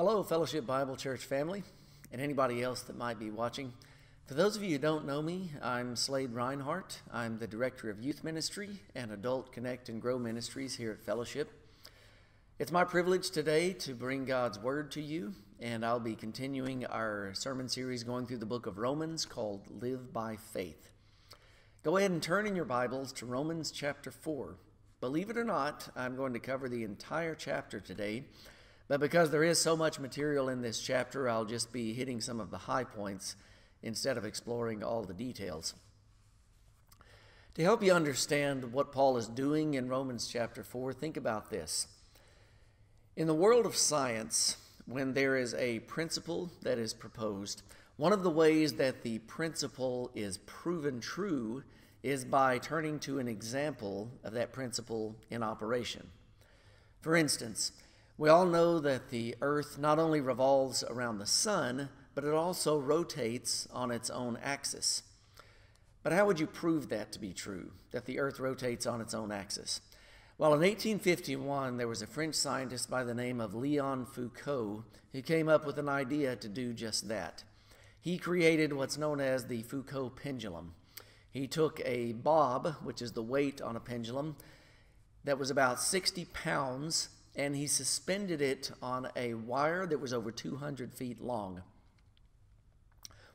Hello, Fellowship Bible Church family, and anybody else that might be watching. For those of you who don't know me, I'm Slade Rinehart. I'm the Director of Youth Ministry and Adult Connect and Grow Ministries here at Fellowship. It's my privilege today to bring God's Word to you, and I'll be continuing our sermon series going through the book of Romans called Live by Faith. Go ahead and turn in your Bibles to Romans chapter 4. Believe it or not, I'm going to cover the entire chapter today. But because there is so much material in this chapter, I'll just be hitting some of the high points instead of exploring all the details. To help you understand what Paul is doing in Romans chapter 4, think about this. In the world of science, when there is a principle that is proposed, one of the ways that the principle is proven true is by turning to an example of that principle in operation. For instance, we all know that the Earth not only revolves around the sun, but it also rotates on its own axis. But how would you prove that to be true, that the Earth rotates on its own axis? Well, in 1851, there was a French scientist by the name of Leon Foucault who came up with an idea to do just that. He created what's known as the Foucault pendulum. He took a bob, which is the weight on a pendulum, that was about 60 pounds, and he suspended it on a wire that was over 200 feet long.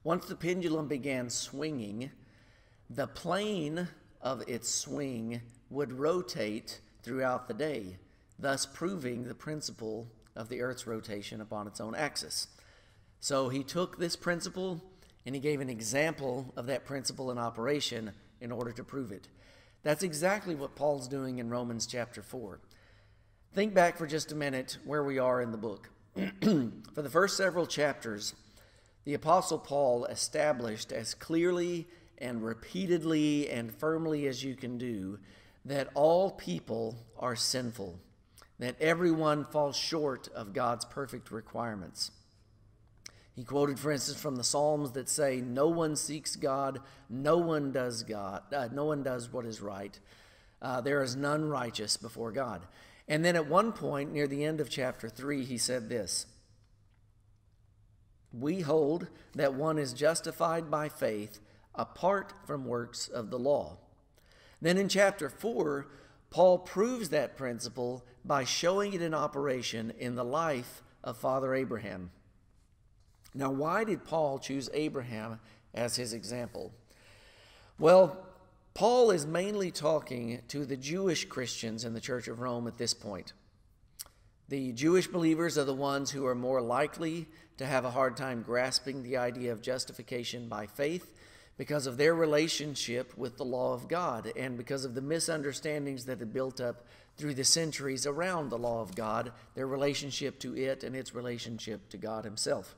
Once the pendulum began swinging, the plane of its swing would rotate throughout the day, thus proving the principle of the Earth's rotation upon its own axis. So he took this principle and he gave an example of that principle in operation in order to prove it. That's exactly what Paul's doing in Romans chapter 4. Think back for just a minute where we are in the book. For the first several chapters, the Apostle Paul established as clearly and repeatedly and firmly as you can do that all people are sinful, that everyone falls short of God's perfect requirements. He quoted, for instance, from the Psalms that say, "No one seeks God, no one does what is right. There is none righteous before God." And then at one point, near the end of chapter 3, he said this, "We hold that one is justified by faith apart from works of the law." Then in chapter 4, Paul proves that principle by showing it in operation in the life of Father Abraham. Now, why did Paul choose Abraham as his example? Well, Paul is mainly talking to the Jewish Christians in the Church of Rome at this point. The Jewish believers are the ones who are more likely to have a hard time grasping the idea of justification by faith because of their relationship with the law of God and because of the misunderstandings that had built up through the centuries around the law of God, their relationship to it and its relationship to God Himself.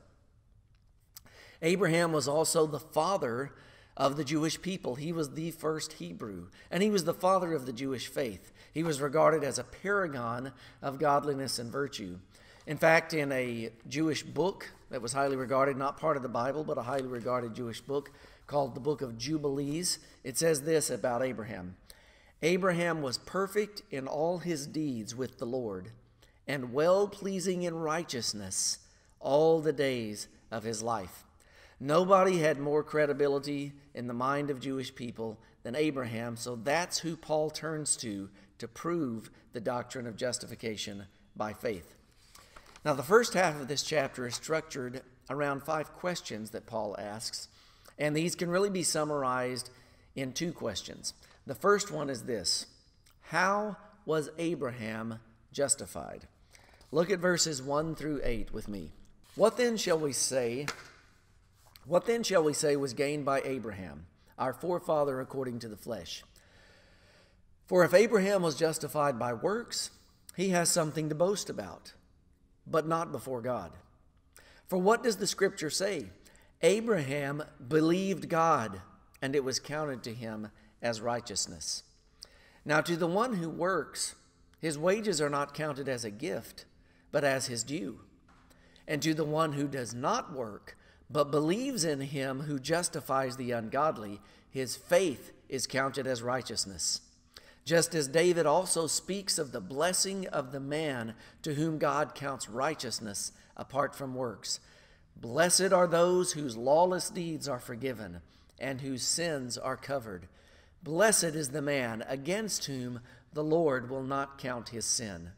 Abraham was also the father of the Jewish people. He was the first Hebrew, and he was the father of the Jewish faith. He was regarded as a paragon of godliness and virtue. In fact, in a Jewish book that was highly regarded, not part of the Bible, but a highly regarded Jewish book called the Book of Jubilees, it says this about Abraham. "Abraham was perfect in all his deeds with the Lord, and well-pleasing in righteousness all the days of his life." Nobody had more credibility in the mind of Jewish people than Abraham, so that's who Paul turns to prove the doctrine of justification by faith. Now, the first half of this chapter is structured around 5 questions that Paul asks, and these can really be summarized in 2 questions. The first one is this: how was Abraham justified? Look at verses 1 through 8 with me. What then shall we say was gained by Abraham, our forefather according to the flesh? For if Abraham was justified by works, he has something to boast about, but not before God. For what does the Scripture say? Abraham believed God, and it was counted to him as righteousness. Now to the one who works, his wages are not counted as a gift, but as his due. And to the one who does not work, but believes in him who justifies the ungodly, his faith is counted as righteousness. Just as David also speaks of the blessing of the man to whom God counts righteousness apart from works. Blessed are those whose lawless deeds are forgiven and whose sins are covered. Blessed is the man against whom the Lord will not count his sin.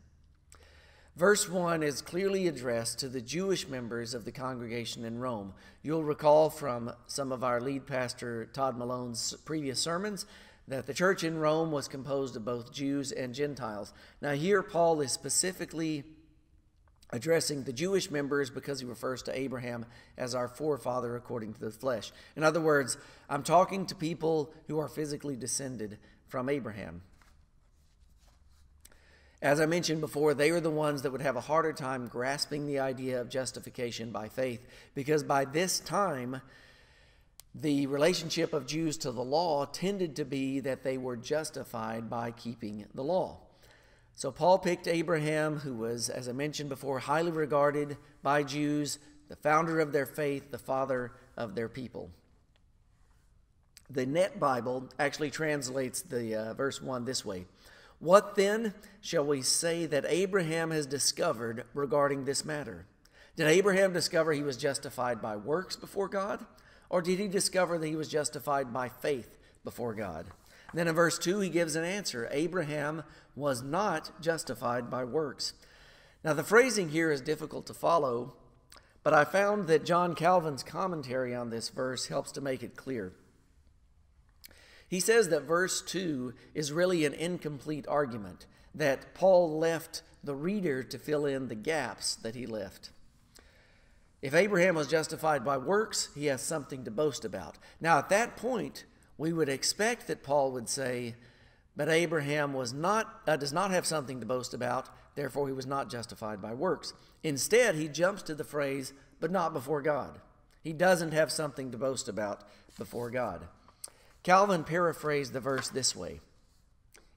Verse 1 is clearly addressed to the Jewish members of the congregation in Rome. You'll recall from some of our lead pastor Todd Malone's previous sermons that the church in Rome was composed of both Jews and Gentiles. Now here Paul is specifically addressing the Jewish members because he refers to Abraham as our forefather according to the flesh. In other words, I'm talking to people who are physically descended from Abraham. As I mentioned before, they are the ones that would have a harder time grasping the idea of justification by faith, because by this time, the relationship of Jews to the law tended to be that they were justified by keeping the law. So Paul picked Abraham, who was, as I mentioned before, highly regarded by Jews, the founder of their faith, the father of their people. The NET Bible actually translates the verse 1 this way. What then shall we say that Abraham has discovered regarding this matter? Did Abraham discover he was justified by works before God? Or did he discover that he was justified by faith before God? And then in verse 2, he gives an answer. Abraham was not justified by works. Now the phrasing here is difficult to follow, but I found that John Calvin's commentary on this verse helps to make it clear. He says that verse 2 is really an incomplete argument, that Paul left the reader to fill in the gaps that he left. If Abraham was justified by works, he has something to boast about. Now, at that point, we would expect that Paul would say, but Abraham was not, does not have something to boast about, therefore he was not justified by works. Instead, he jumps to the phrase, but not before God. He doesn't have something to boast about before God. Calvin paraphrased the verse this way.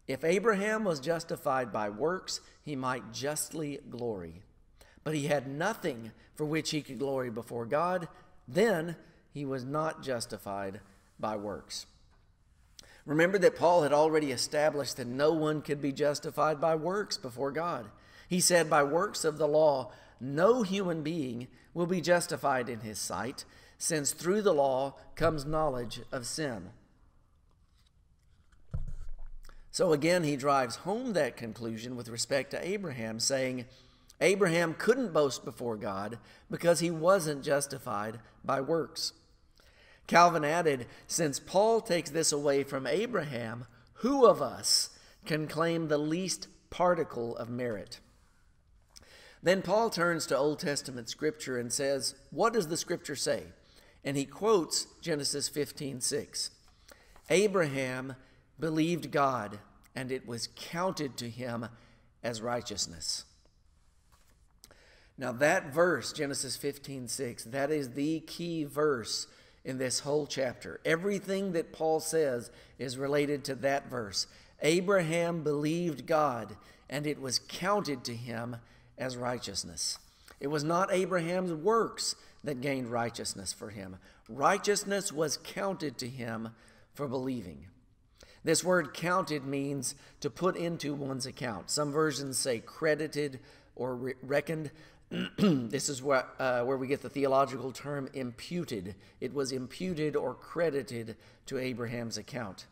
If Abraham was justified by works, he might justly glory. But he had nothing for which he could glory before God. Then he was not justified by works. Remember that Paul had already established that no one could be justified by works before God. He said, by works of the law, no human being will be justified in his sight, since through the law comes knowledge of sin. So again, he drives home that conclusion with respect to Abraham, saying Abraham couldn't boast before God because he wasn't justified by works. Calvin added, since Paul takes this away from Abraham, who of us can claim the least particle of merit? Then Paul turns to Old Testament Scripture and says, what does the Scripture say? And he quotes Genesis 15:6. Abraham believed God, and it was counted to him as righteousness. Now that verse, Genesis 15:6, that is the key verse in this whole chapter. Everything that Paul says is related to that verse. Abraham believed God, and it was counted to him as righteousness. It was not Abraham's works that gained righteousness for him. Righteousness was counted to him for believing. This word counted means to put into one's account. Some versions say credited or reckoned. This is where we get the theological term imputed. It was imputed or credited to Abraham's account.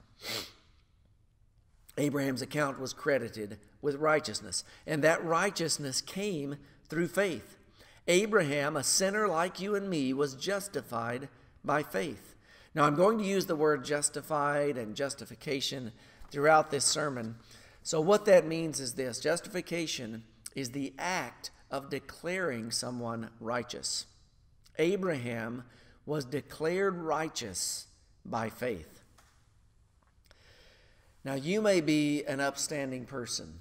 Abraham's account was credited with righteousness, and that righteousness came through faith. Abraham, a sinner like you and me, was justified by faith. Now, I'm going to use the word justified and justification throughout this sermon. So what that means is this. Justification is the act of declaring someone righteous. Abraham was declared righteous by faith. Now, you may be an upstanding person.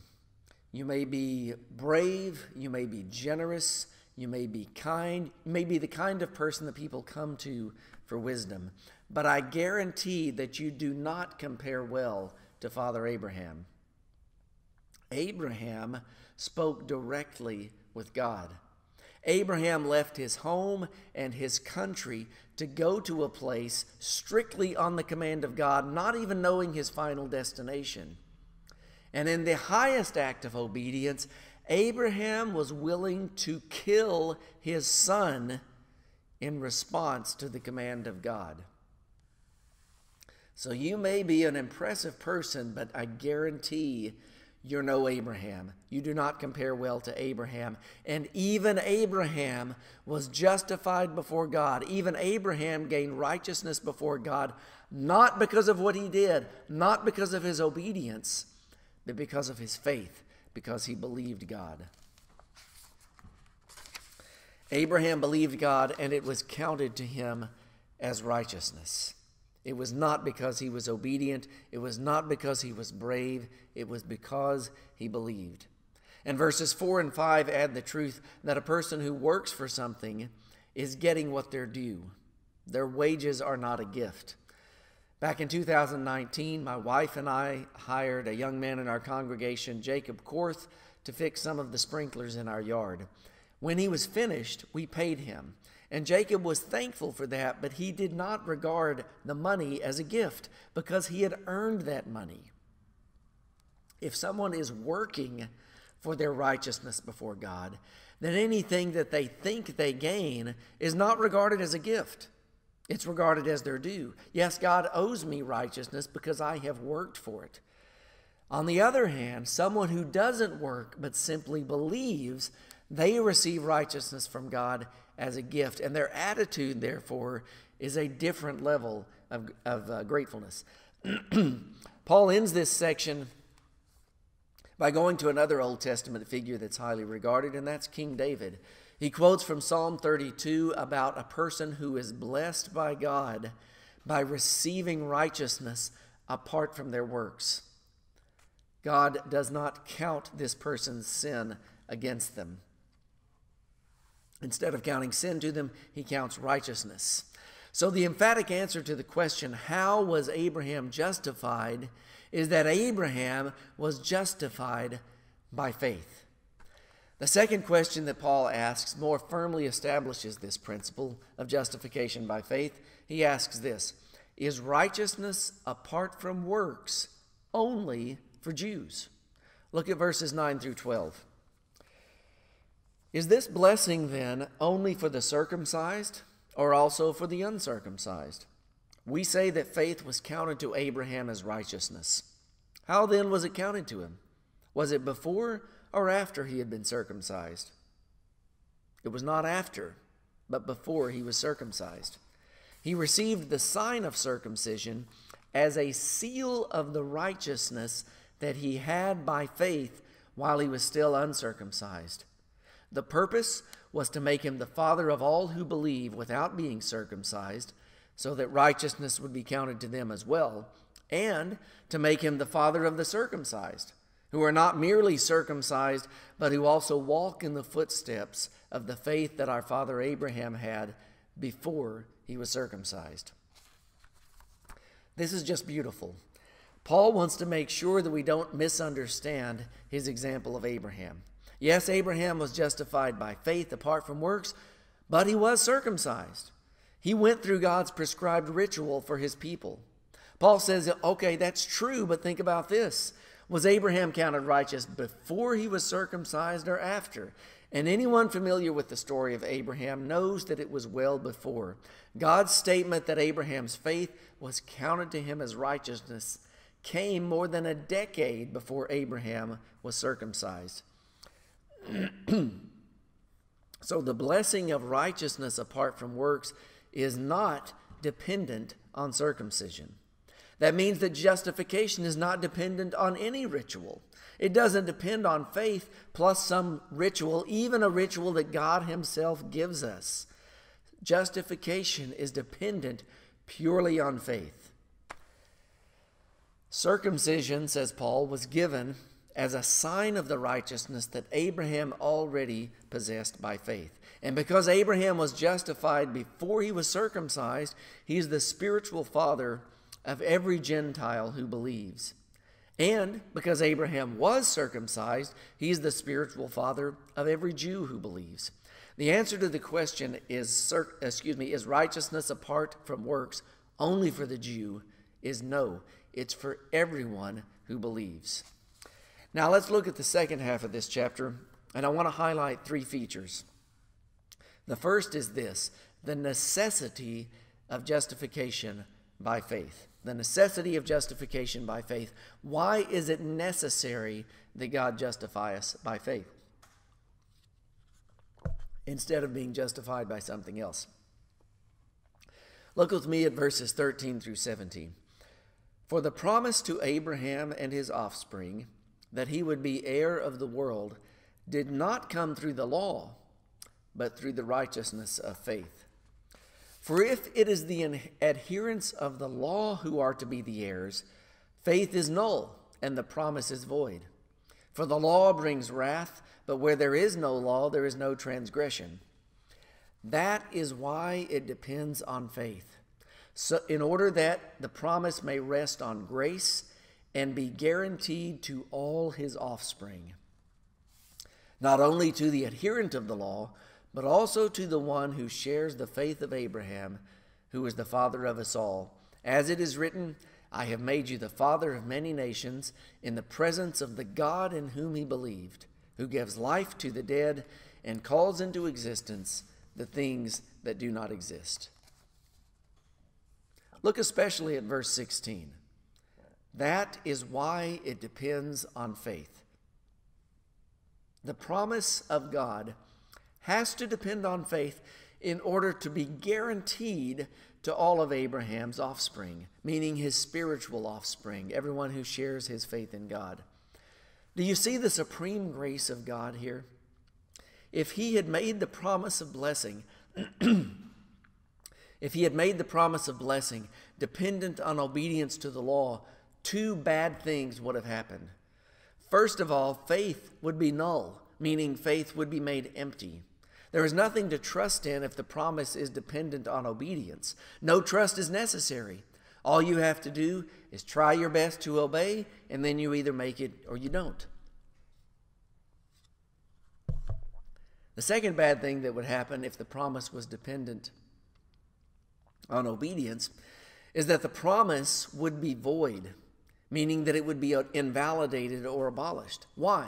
You may be brave. You may be generous. You may be kind. You may be the kind of person that people come to for wisdom. But I guarantee that you do not compare well to Father Abraham. Abraham spoke directly with God. Abraham left his home and his country to go to a place strictly on the command of God, not even knowing his final destination. And in the highest act of obedience, Abraham was willing to kill his son in response to the command of God. So you may be an impressive person, but I guarantee you're no Abraham. You do not compare well to Abraham. And even Abraham was justified before God. Even Abraham gained righteousness before God, not because of what he did, not because of his obedience, but because of his faith, because he believed God. Abraham believed God, and it was counted to him as righteousness. It was not because he was obedient. It was not because he was brave. It was because he believed. And verses 4 and 5 add the truth that a person who works for something is getting what they're due. Their wages are not a gift. Back in 2019, my wife and I hired a young man in our congregation, Jacob Korth, to fix some of the sprinklers in our yard. When he was finished, we paid him. And Jacob was thankful for that, but he did not regard the money as a gift because he had earned that money. If someone is working for their righteousness before God, then anything that they think they gain is not regarded as a gift. It's regarded as their due. Yes, God owes me righteousness because I have worked for it. On the other hand, someone who doesn't work but simply believes, they receive righteousness from God as a gift, and their attitude, therefore, is a different level of gratefulness. Paul ends this section by going to another Old Testament figure that's highly regarded, and that's King David. He quotes from Psalm 32 about a person who is blessed by God by receiving righteousness apart from their works. God does not count this person's sin against them. Instead of counting sin to them, he counts righteousness. So the emphatic answer to the question, how was Abraham justified, is that Abraham was justified by faith. The second question that Paul asks more firmly establishes this principle of justification by faith. He asks this, is righteousness apart from works only for Jews? Look at verses 9 through 12. Is this blessing then only for the circumcised or also for the uncircumcised? We say that faith was counted to Abraham as righteousness. How then was it counted to him? Was it before or after he had been circumcised? It was not after, but before he was circumcised. He received the sign of circumcision as a seal of the righteousness that he had by faith while he was still uncircumcised. The purpose was to make him the father of all who believe without being circumcised, so that righteousness would be counted to them as well, and to make him the father of the circumcised, who are not merely circumcised, but who also walk in the footsteps of the faith that our father Abraham had before he was circumcised. This is just beautiful. Paul wants to make sure that we don't misunderstand his example of Abraham. Yes, Abraham was justified by faith apart from works, but he was circumcised. He went through God's prescribed ritual for his people. Paul says, okay, that's true, but think about this. Was Abraham counted righteous before he was circumcised or after? And anyone familiar with the story of Abraham knows that it was well before. God's statement that Abraham's faith was counted to him as righteousness came more than a decade before Abraham was circumcised. So the blessing of righteousness apart from works is not dependent on circumcision. That means that justification is not dependent on any ritual. It doesn't depend on faith plus some ritual, even a ritual that God himself gives us. Justification is dependent purely on faith. Circumcision, says Paul, was given as a sign of the righteousness that Abraham already possessed by faith. And because Abraham was justified before he was circumcised, he is the spiritual father of every Gentile who believes. And because Abraham was circumcised, he is the spiritual father of every Jew who believes. The answer to the question is righteousness apart from works only for the Jew? Is no. It's for everyone who believes. Now let's look at the second half of this chapter, And I want to highlight three features. The first is this: the necessity of justification by faith. The necessity of justification by faith. Why is it necessary that God justify us by faith instead of being justified by something else? Look with me at verses 13 through 17. For the promise to Abraham and his offspring that he would be heir of the world did not come through the law, but through the righteousness of faith. For if it is the adherents of the law who are to be the heirs, faith is null and the promise is void. For the law brings wrath, but where there is no law, there is no transgression. That is why it depends on faith, so in order that the promise may rest on grace and be guaranteed to all his offspring, not only to the adherent of the law, but also to the one who shares the faith of Abraham, who is the father of us all. As it is written, I have made you the father of many nations, in the presence of the God in whom he believed, who gives life to the dead and calls into existence the things that do not exist. Look especially at verse 16. That is why it depends on faith. The promise of God has to depend on faith in order to be guaranteed to all of Abraham's offspring, meaning his spiritual offspring, everyone who shares his faith in God. Do you see the supreme grace of God here? If he had made the promise of blessing, if he had made the promise of blessing dependent on obedience to the law, two bad things would have happened. First of all, faith would be null, meaning faith would be made empty. There is nothing to trust in if the promise is dependent on obedience. No trust is necessary. All you have to do is try your best to obey, and then you either make it or you don't. The second bad thing that would happen if the promise was dependent on obedience is that the promise would be void, meaning that it would be invalidated or abolished. Why?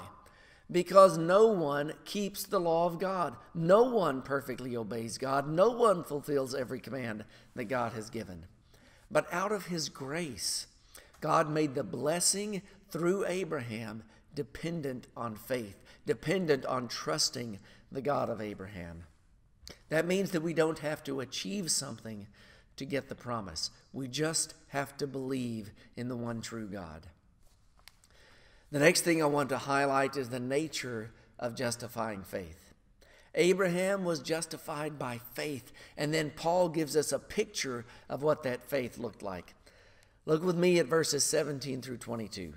Because no one keeps the law of God. No one perfectly obeys God. No one fulfills every command that God has given. But out of his grace, God made the blessing through Abraham dependent on faith, dependent on trusting the God of Abraham. That means that we don't have to achieve something to get the promise. We just have to believe in the one true God. The next thing I want to highlight is the nature of justifying faith. Abraham was justified by faith, and then Paul gives us a picture of what that faith looked like. Look with me at verses 17 through 22.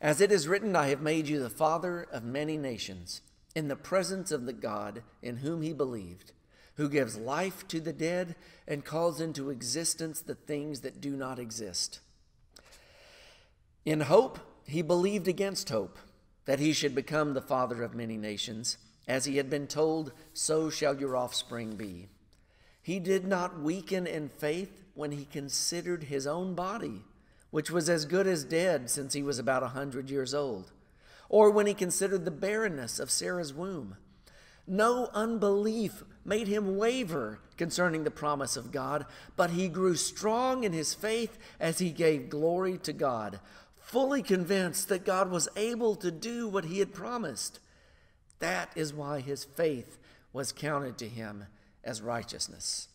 As it is written, I have made you the father of many nations, in the presence of the God in whom he believed, who gives life to the dead and calls into existence the things that do not exist. In hope, he believed against hope, that he should become the father of many nations. As he had been told, so shall your offspring be. He did not weaken in faith when he considered his own body, which was as good as dead since he was about 100 years old, or when he considered the barrenness of Sarah's womb. No unbelief made him waver concerning the promise of God, but he grew strong in his faith as he gave glory to God, fully convinced that God was able to do what he had promised. That is why his faith was counted to him as righteousness.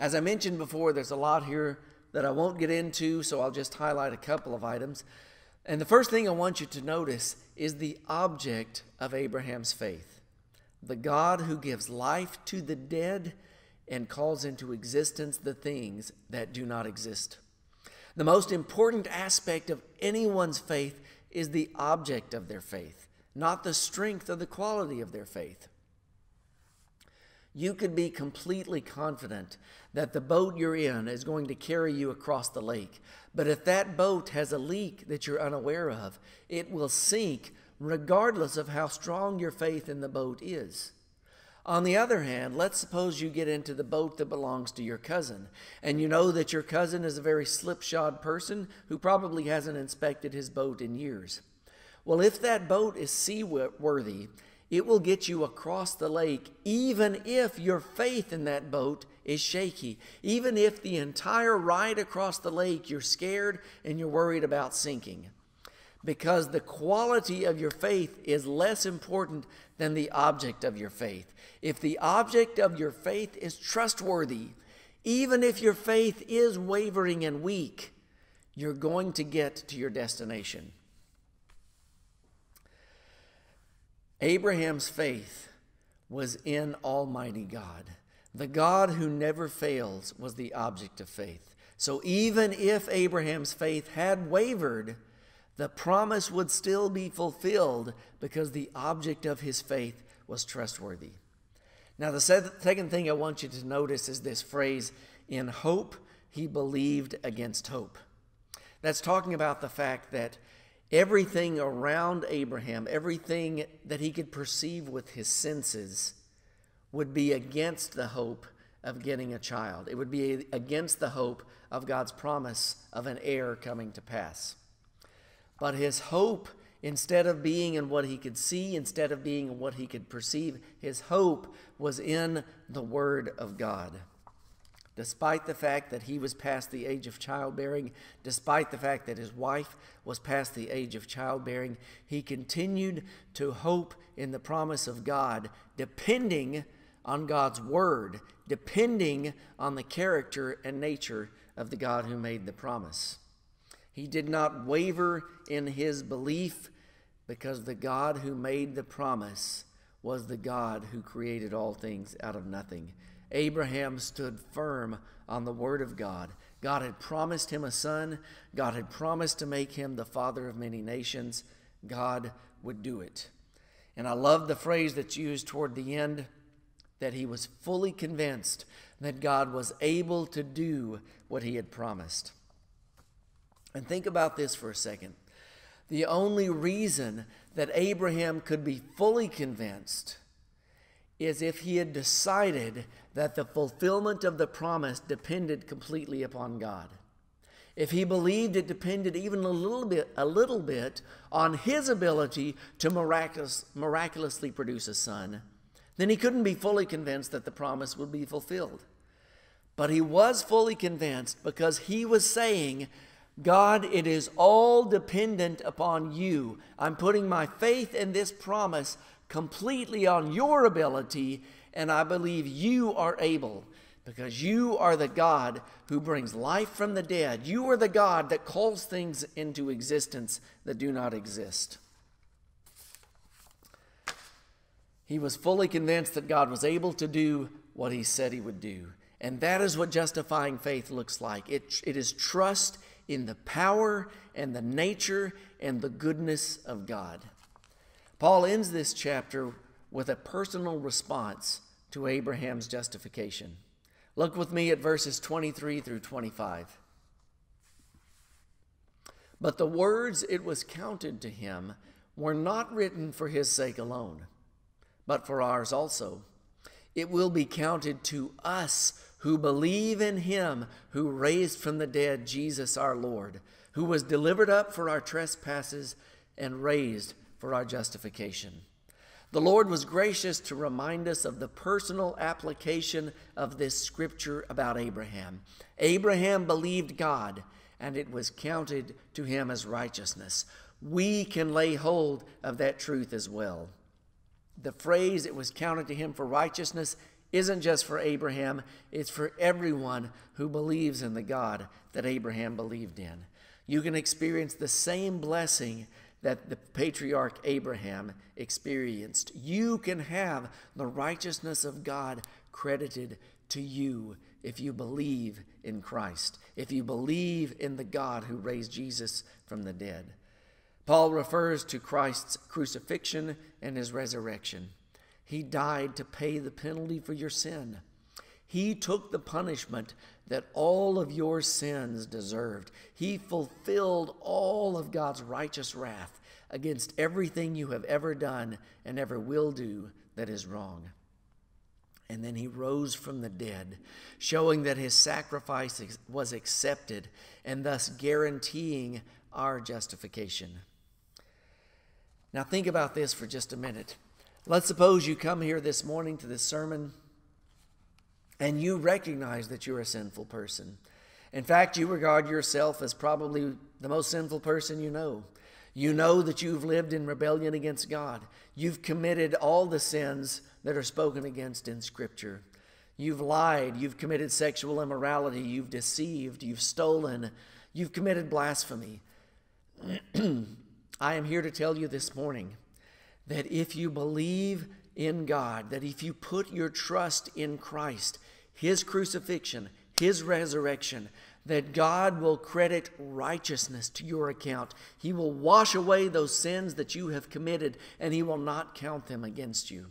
As I mentioned before, there's a lot here that I won't get into, so I'll just highlight a couple of items. And the first thing I want you to notice is the object of Abraham's faith. The God who gives life to the dead and calls into existence the things that do not exist. The most important aspect of anyone's faith is the object of their faith, not the strength or the quality of their faith. You could be completely confident that the boat you're in is going to carry you across the lake, but if that boat has a leak that you're unaware of, it will sink regardless of how strong your faith in the boat is. On the other hand, let's suppose you get into the boat that belongs to your cousin, and you know that your cousin is a very slipshod person who probably hasn't inspected his boat in years. Well, if that boat is seaworthy, it will get you across the lake, even if your faith in that boat is shaky. Even if the entire ride across the lake, you're scared and you're worried about sinking. Because the quality of your faith is less important than the object of your faith. If the object of your faith is trustworthy, even if your faith is wavering and weak, you're going to get to your destination. Abraham's faith was in Almighty God. The God who never fails was the object of faith. So even if Abraham's faith had wavered, the promise would still be fulfilled because the object of his faith was trustworthy. Now, the second thing I want you to notice is this phrase, in hope, he believed against hope. That's talking about the fact that everything around Abraham, everything that he could perceive with his senses, would be against the hope of getting a child. It would be against the hope of God's promise of an heir coming to pass. But his hope, instead of being in what he could see, instead of being in what he could perceive, his hope was in the Word of God. Despite the fact that he was past the age of childbearing, despite the fact that his wife was past the age of childbearing, he continued to hope in the promise of God, depending on God's Word, depending on the character and nature of the God who made the promise. He did not waver in his belief because the God who made the promise was the God who created all things out of nothing. Abraham stood firm on the Word of God. God had promised him a son. God had promised to make him the father of many nations. God would do it. And I love the phrase that's used toward the end, that he was fully convinced that God was able to do what he had promised. And think about this for a second. The only reason that Abraham could be fully convinced is if he had decided that the fulfillment of the promise depended completely upon God. If he believed it depended even a little bit on his ability to miraculously produce a son, then he couldn't be fully convinced that the promise would be fulfilled. But he was fully convinced because he was saying, God, it is all dependent upon you. I'm putting my faith in this promise completely on your ability, and I believe you are able because you are the God who brings life from the dead. You are the God that calls things into existence that do not exist. He was fully convinced that God was able to do what he said he would do. And that is what justifying faith looks like. It is trust in the power and the nature and the goodness of God. Paul ends this chapter with a personal response to Abraham's justification. Look with me at verses 23 through 25. But the words it was counted to him were not written for his sake alone, but for ours also. It will be counted to us who believe in him who raised from the dead Jesus our Lord, who was delivered up for our trespasses and raised for our justification. The Lord was gracious to remind us of the personal application of this scripture about Abraham. Abraham believed God, and it was counted to him as righteousness. We can lay hold of that truth as well. The phrase, it was counted to him for righteousness, isn't just for Abraham, it's for everyone who believes in the God that Abraham believed in. You can experience the same blessing that the patriarch Abraham experienced. You can have the righteousness of God credited to you if you believe in Christ, if you believe in the God who raised Jesus from the dead. Paul refers to Christ's crucifixion and his resurrection. He died to pay the penalty for your sin. He took the punishment that all of your sins deserved. He fulfilled all of God's righteous wrath against everything you have ever done and ever will do that is wrong. And then he rose from the dead, showing that his sacrifice was accepted and thus guaranteeing our justification. Now think about this for just a minute. Let's suppose you come here this morning to this sermon and you recognize that you're a sinful person. In fact, you regard yourself as probably the most sinful person you know. You know that you've lived in rebellion against God. You've committed all the sins that are spoken against in Scripture. You've lied. You've committed sexual immorality. You've deceived. You've stolen. You've committed blasphemy. I am here to tell you this morning that if you believe in God, that if you put your trust in Christ, His crucifixion, His resurrection, that God will credit righteousness to your account. He will wash away those sins that you have committed, and He will not count them against you.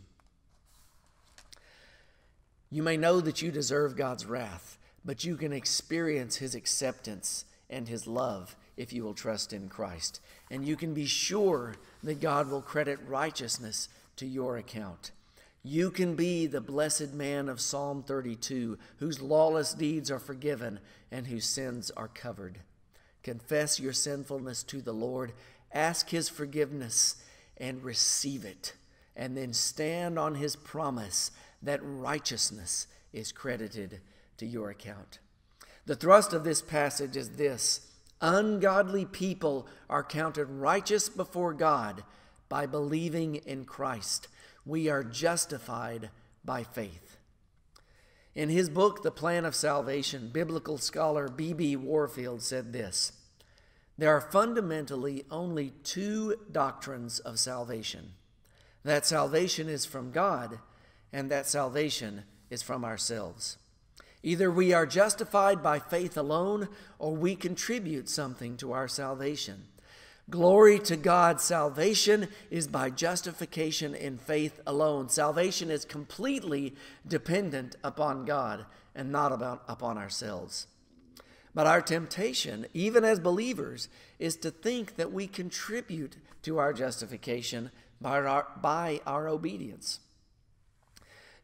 You may know that you deserve God's wrath, but you can experience His acceptance and His love if you will trust in Christ. And you can be sure that God will credit righteousness to your account. You can be the blessed man of Psalm 32, whose lawless deeds are forgiven and whose sins are covered. Confess your sinfulness to the Lord, ask His forgiveness, and receive it. And then stand on His promise that righteousness is credited to your account. The thrust of this passage is this: ungodly people are counted righteous before God by believing in Christ. We are justified by faith. In his book, The Plan of Salvation, biblical scholar B.B. Warfield said this: there are fundamentally only two doctrines of salvation, that salvation is from God and that salvation is from ourselves. Either we are justified by faith alone or we contribute something to our salvation. Glory to God, salvation is by justification in faith alone. Salvation is completely dependent upon God and not upon ourselves. But our temptation, even as believers, is to think that we contribute to our justification by our obedience.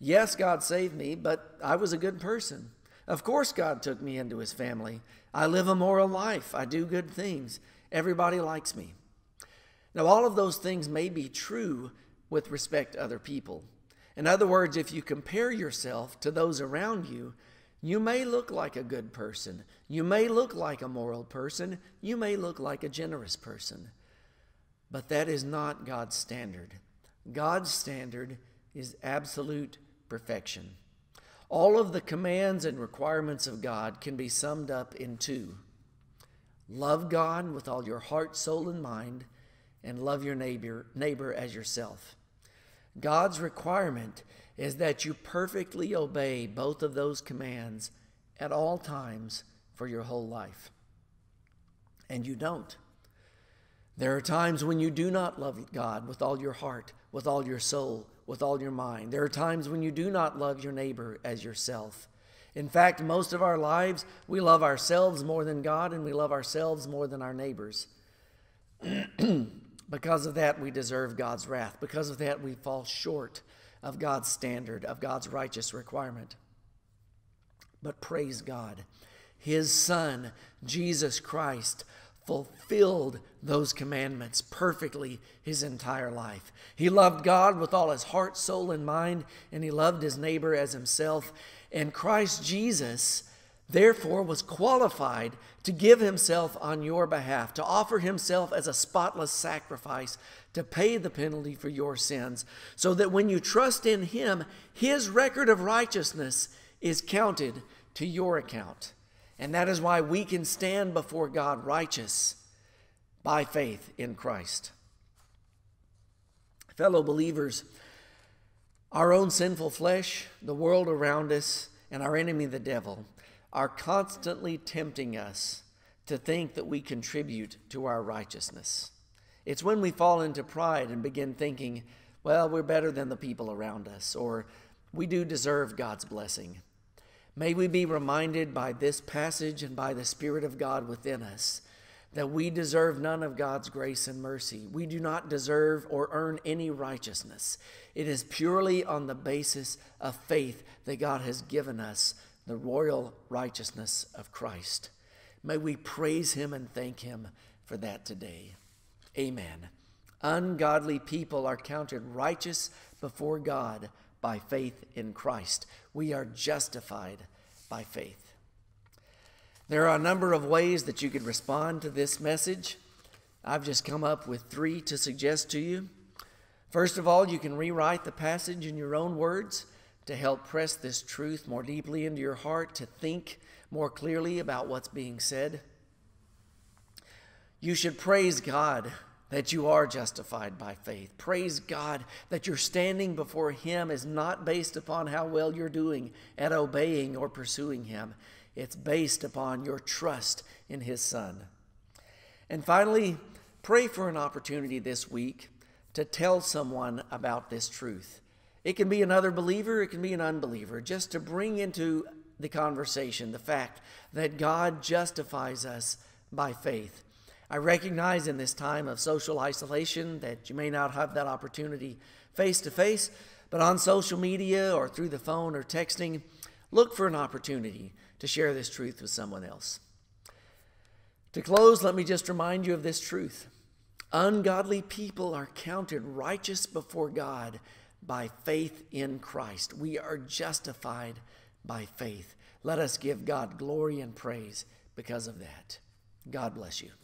Yes, God saved me, but I was a good person. Of course God took me into His family. I live a moral life. I do good things. Everybody likes me. Now, all of those things may be true with respect to other people. In other words, if you compare yourself to those around you, you may look like a good person. You may look like a moral person. You may look like a generous person. But that is not God's standard. God's standard is absolute perfection. All of the commands and requirements of God can be summed up in two: love God with all your heart, soul, and mind, and love your neighbor as yourself. God's requirement is that you perfectly obey both of those commands at all times for your whole life. And you don't. There are times when you do not love God with all your heart, with all your soul, with all your mind. There are times when you do not love your neighbor as yourself. In fact, most of our lives, we love ourselves more than God, and we love ourselves more than our neighbors. Because of that, we deserve God's wrath. Because of that, we fall short of God's standard, of God's righteous requirement. But praise God, His Son, Jesus Christ, fulfilled those commandments perfectly his entire life. He loved God with all his heart, soul, and mind, and he loved his neighbor as himself. And Christ Jesus, therefore, was qualified to give himself on your behalf, to offer himself as a spotless sacrifice, to pay the penalty for your sins, so that when you trust in him, his record of righteousness is counted to your account. And that is why we can stand before God righteous by faith in Christ. Fellow believers, our own sinful flesh, the world around us, and our enemy, the devil, are constantly tempting us to think that we contribute to our righteousness. It's when we fall into pride and begin thinking, well, we're better than the people around us, or we do deserve God's blessing. May we be reminded by this passage and by the Spirit of God within us that we deserve none of God's grace and mercy. We do not deserve or earn any righteousness. It is purely on the basis of faith that God has given us the royal righteousness of Christ. May we praise Him and thank Him for that today. Amen. ungodly people are counted righteous before God by faith in Christ. We are justified by faith. There are a number of ways that you could respond to this message. I've just come up with three to suggest to you. First of all, you can rewrite the passage in your own words to help press this truth more deeply into your heart, to think more clearly about what's being said. You should praise God that you are justified by faith. Praise God that your standing before Him is not based upon how well you're doing at obeying or pursuing Him. It's based upon your trust in His Son. And finally, pray for an opportunity this week to tell someone about this truth. It can be another believer, it can be an unbeliever, just to bring into the conversation the fact that God justifies us by faith. I recognize in this time of social isolation that you may not have that opportunity face to face, but on social media or through the phone or texting, look for an opportunity to share this truth with someone else. To close, let me just remind you of this truth. Ungodly people are counted righteous before God by faith in Christ. We are justified by faith. Let us give God glory and praise because of that. God bless you.